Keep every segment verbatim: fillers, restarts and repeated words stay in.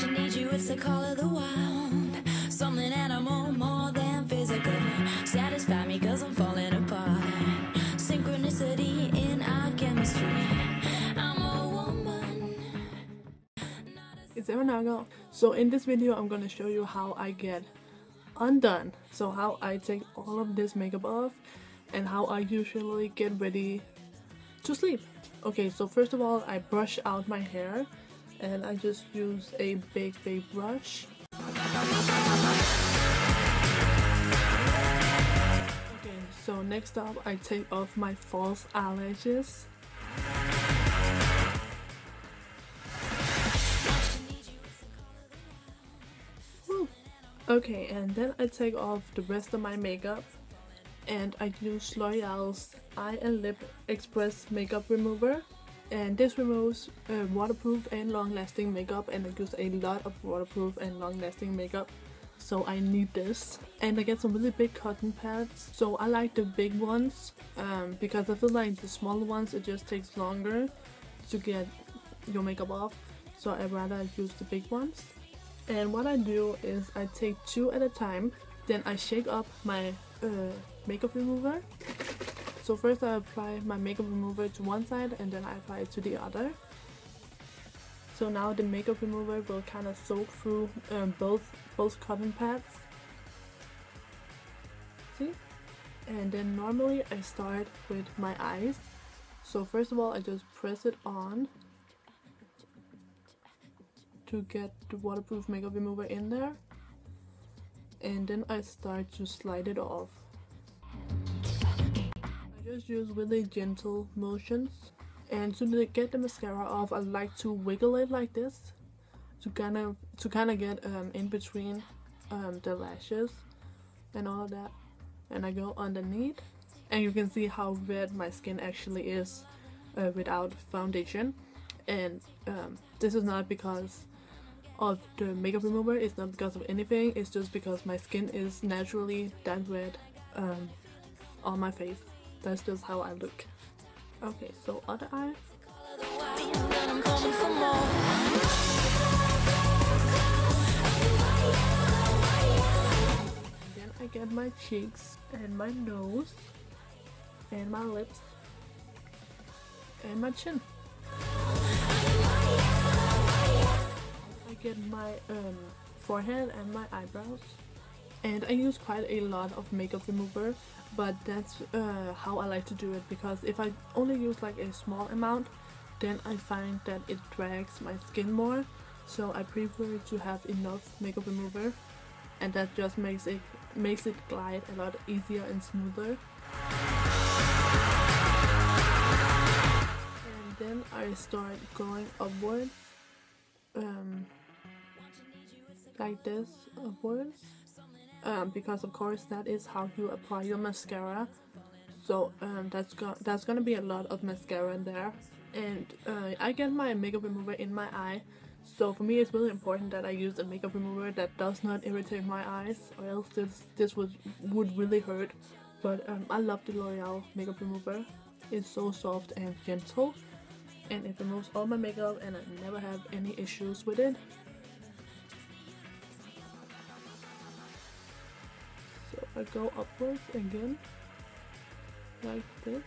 Don't you need you, it's the call of the wild. Something animal, more than physical. Satisfy me cause I'm falling apart. Synchronicity in our chemistry. I'm a woman. It's Emma Nørgaard. So in this video I'm going to show you how I get undone. So how I take all of this makeup off and how I usually get ready to sleep. Okay, so first of all I brush out my hair. And I just use a big, big brush. Okay, so next up I take off my false eyelashes. Woo. Okay, and then I take off the rest of my makeup. And I use L'Oréal's Eye and Lip Express Makeup Remover. And this removes uh, waterproof and long-lasting makeup, and I use a lot of waterproof and long-lasting makeup, so I need this. And I get some really big cotton pads, so I like the big ones um, because I feel like the smaller ones, it just takes longer to get your makeup off, so I'd rather use the big ones. And what I do is I take two at a time, then I shake up my uh, makeup remover. So first I apply my makeup remover to one side and then I apply it to the other. So now the makeup remover will kind of soak through um, both, both cotton pads. See? And then normally I start with my eyes. So first of all I just press it on to get the waterproof makeup remover in there. And then I start to slide it off. Just use really gentle motions, and to get the mascara off I like to wiggle it like this to kind of to kind of get um, in between um, the lashes and all of that, and I go underneath and you can see how red my skin actually is uh, without foundation. And um, this is not because of the makeup remover, it's not because of anything, it's just because my skin is naturally that red um, on my face. That's just how I look. Okay, so other eye. And then I get my cheeks and my nose and my lips and my chin. I get my um, forehead and my eyebrows. And I use quite a lot of makeup remover, but that's uh, how I like to do it, because if I only use like a small amount, then I find that it drags my skin more, so I prefer to have enough makeup remover, and that just makes it makes it glide a lot easier and smoother. And then I start going upwards, um, like this, upwards. Um, because of course that is how you apply your mascara, so um, that's, go that's gonna be a lot of mascara in there. And uh, I get my makeup remover in my eye, so for me it's really important that I use a makeup remover that does not irritate my eyes, or else this, this would, would really hurt. But um, I love the L'Oreal makeup remover, it's so soft and gentle, and it removes all my makeup and I never have any issues with it. I go upwards again, like this,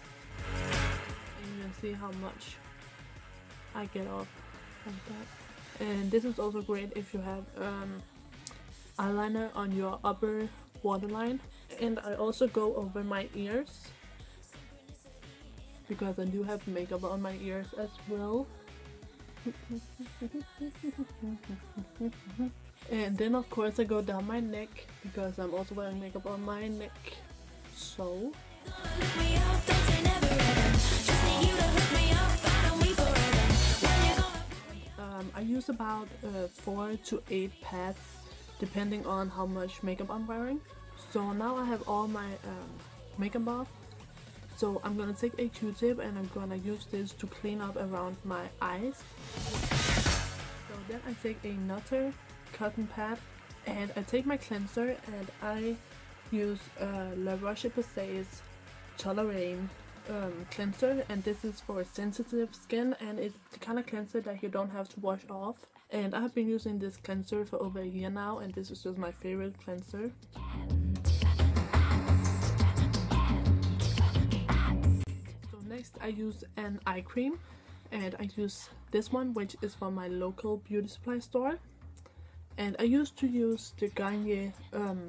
and you can see how much I get off like that. And this is also great if you have um, eyeliner on your upper waterline. And I also go over my ears, because I do have makeup on my ears as well. And then of course I go down my neck, because I'm also wearing makeup on my neck. So um, I use about uh, four to eight pads depending on how much makeup I'm wearing. So now I have all my um, makeup off. So I'm gonna take a Q-tip and I'm gonna use this to clean up around my eyes. So then I take another cotton pad and I take my cleanser and I use uh, La Roche-Posay's Toleriane um, cleanser, and this is for sensitive skin and it's the kind of cleanser that you don't have to wash off. And I have been using this cleanser for over a year now, and this is just my favorite cleanser. So next I use an eye cream, and I use this one, which is from my local beauty supply store. And I used to use the Garnier um,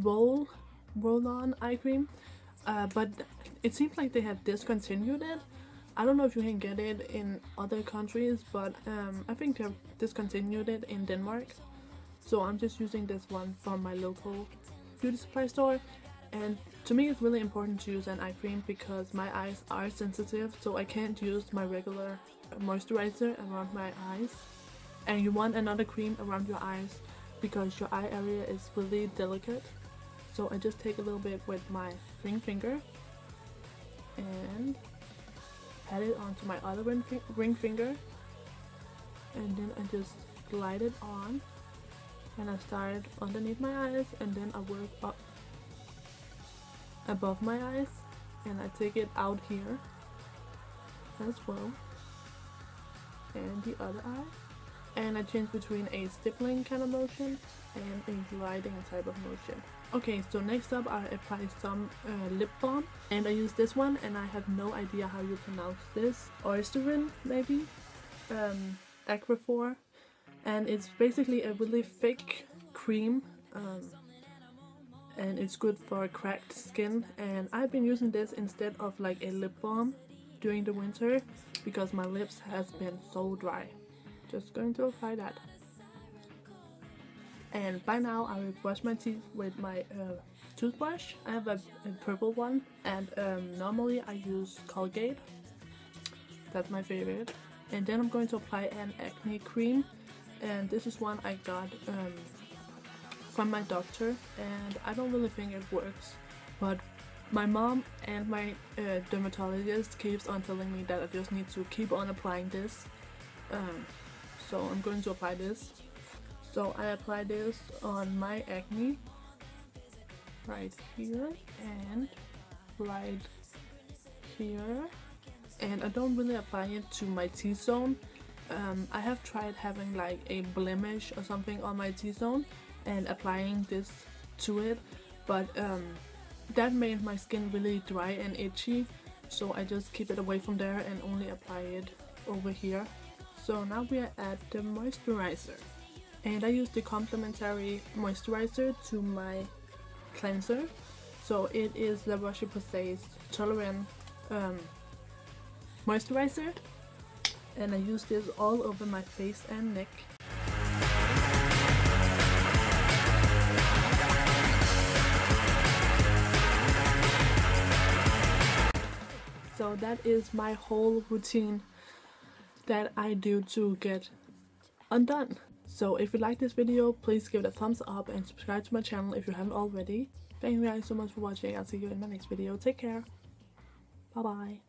roll roll-on eye cream, uh, but it seems like they have discontinued it. I don't know if you can get it in other countries, but um, I think they have discontinued it in Denmark. So I'm just using this one from my local beauty supply store. And to me, it's really important to use an eye cream because my eyes are sensitive, so I can't use my regular moisturizer around my eyes. And you want another cream around your eyes because your eye area is really delicate. So I just take a little bit with my ring finger and pat it onto my other ring finger, and then I just glide it on, and I start underneath my eyes, and then I work up above my eyes, and I take it out here as well, and the other eye, and I change between a stippling kind of motion and a gliding type of motion. Okay, so next up I apply some uh, lip balm, and I use this one, and I have no idea how you pronounce this. Oysterin, maybe? Um, Aquaphor. And it's basically a really thick cream, um, and it's good for cracked skin. And I've been using this instead of like a lip balm during the winter because my lips has been so dry. Just going to apply that. And by now I will brush my teeth with my uh, toothbrush. I have a, a purple one, and um, normally I use Colgate. That's my favorite. And then I'm going to apply an acne cream, and this is one I got um, from my doctor, and I don't really think it works, but my mom and my uh, dermatologist keeps on telling me that I just need to keep on applying this. Um, so I'm going to apply this. So I apply this on my acne right here and right here, and I don't really apply it to my T-zone. Um, I have tried having like a blemish or something on my T-zone and applying this to it, but um, that made my skin really dry and itchy, so I just keep it away from there and only apply it over here. So now we are at the moisturizer. And I use the complementary moisturizer to my cleanser. So it is the La Roche-Posay's Toleriane um, moisturizer. And I use this all over my face and neck. So that is my whole routine that I do to get undone. So if you like this video, please give it a thumbs up and subscribe to my channel if you haven't already. Thank you guys so much for watching. I'll see you in my next video. Take care. Bye bye.